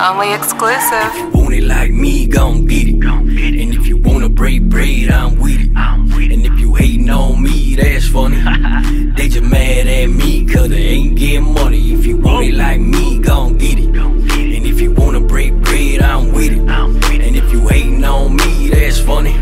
Only exclusive. Want it like me, gon' get it. And if you wanna break bread, I'm with it. And if you hating on me, that's funny. They just mad at me, cause they ain't getting money. If you want it like me, gon' get it. And if you wanna break bread, I'm with it. And if you hating on me, that's funny.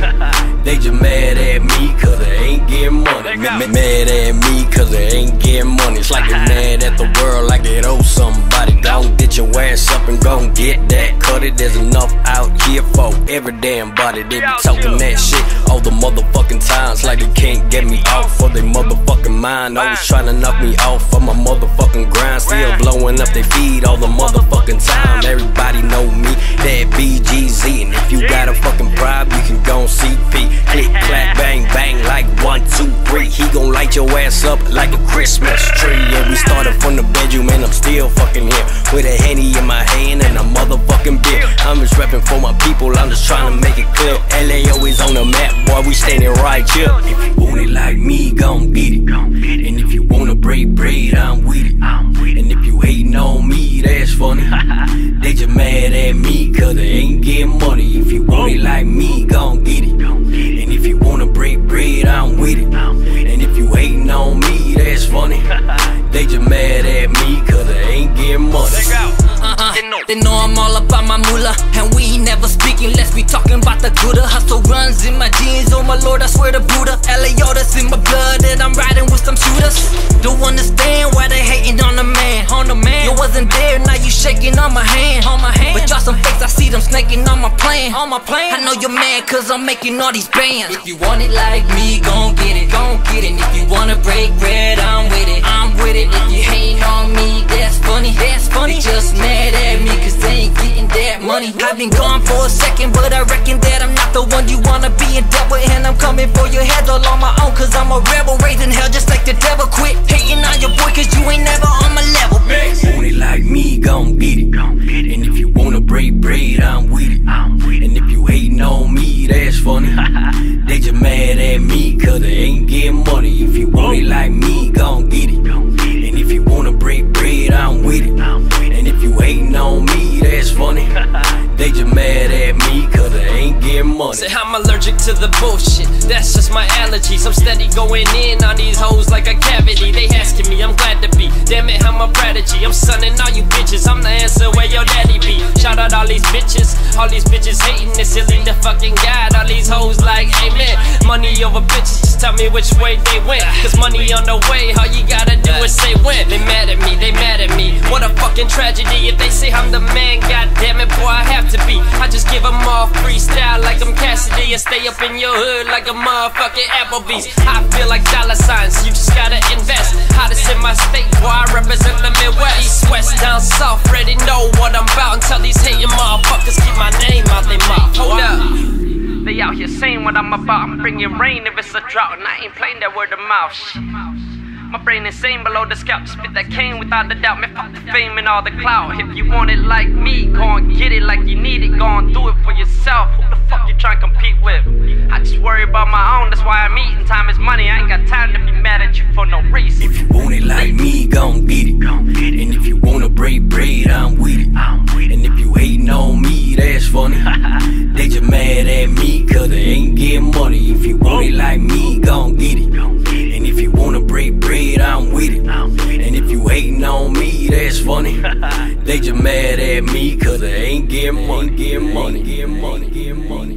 They just mad at me, cause they ain't getting money. Mad at me, cause they ain't getting money. It's like they mad at the world, like it owes somebody. Don't get your ass up and gon' get that. Cut it, there's enough out here for every damn body. They be talking that shit all the motherfucking times, like they can't get me off of they motherfucking mind. Always trying to knock me off of my motherfucking grind. Still blowing up they feed all the motherfucking time. Everybody know me, that BGZ. And if you got a fucking problem, you can gon' CP. Click, clack, bang, bang, like 1, 2, 3. He gon' light your ass up like a Christmas tree. And we started from the bedroom and I'm still fucking here, with a Henny in my hand and a motherfucking beer. I'm just reppin' for my people, I'm just tryna make it clear. LA always on the map, boy, we standing right here. If you want it like me, gon' get it. And if you wanna break bread, I'm with it. And if you hating on me, that's funny. They just mad at me, cause they ain't getting money. If you want it like me, gon' get it. And if you wanna break bread, I'm with it. And if you hating on me, that's funny. They just mad at me, cause they ain't getting money. They know I'm all about my moolah, and we ain't never speaking unless we talking about the Gouda. Hustle runs in my jeans, oh my lord, I swear to Buddha. LA orders in my blood, and I'm riding with some shooters. Don't understand why they hating on the man, on the man. You wasn't there, now you shaking on my hand, on my hand. But y'all some fakes, I see them snaking on my plan, on my plan. I know you're mad, cause I'm making all these bands. If you want it like me, gon' get it, gon' get it. And if you wanna break bread, I'm with it, I'm with it. If you hating on me, that's funny, that's funny. They just mad at me, cause they ain't getting that money. I've been gone for a second, but I reckon that I'm not the one you wanna be in debt with. And I'm coming for your head all on my own, cause I'm a rebel, raising hell just like the devil. Quit hating on your boy, cause you ain't never on my level, bitch. Want it like me, gon' get it. And if you wanna break bread, I'm with it. And if you hating on me, that's funny. They just mad at me, cause they ain't getting money. If you want it like me, gon' get it. And if you wanna break bread, I'm with it. And if you hating on me, that's funny. They just mad at me, cause they ain't getting money. Say I'm allergic to the bullshit, that's just my allergies. I'm steady going in on these hoes like a cavity. They asking me, I'm glad to be. Damn it, I'm a prodigy. I'm sunning all you bitches, I'm the answer where your daddy be. Shout out all these bitches hating. It's silly to fucking God, all these hoes like amen. Money over bitches, just tell me which way they went. Cause money on the way, all you gotta do is say when. They mad at me, they mad at me. What a fucking tragedy. If they say I'm the man, god damn it, boy, I have to be. I just give them all freestyle like I'm Cassidy, and stay up in your hood like a motherfucking Applebee's. I feel like dollar signs, you just gotta invest. Hottest in my state, boy, I represent the Midwest. East, west, down, south, ready know what I'm about. Until these hating motherfuckers keep my name out they mouth. Hold up, they out here saying what I'm about. I'm bringing rain if it's a drought, and I ain't playing that word of mouth shit. My brain insane below the scalp, spit that cane without a doubt. Man, fuck the fame and all the clout. If you want it like me, go and get it like you need it. Go and do it for yourself. Who the fuck you trying to compete with? I just worry about my own, that's why I'm eating. Time is money, I ain't got time to be mad at you for no reason. If you want it like me, gon' get it. And if you wanna break bread, I'm with it. And if you hating on me, that's funny. They just mad at me, cause they ain't getting money. If you want it like me, gon' get it. And if you wanna break bread, I'm with it. And if you hating on me, that's funny. They just mad at me, cause they ain't getting money.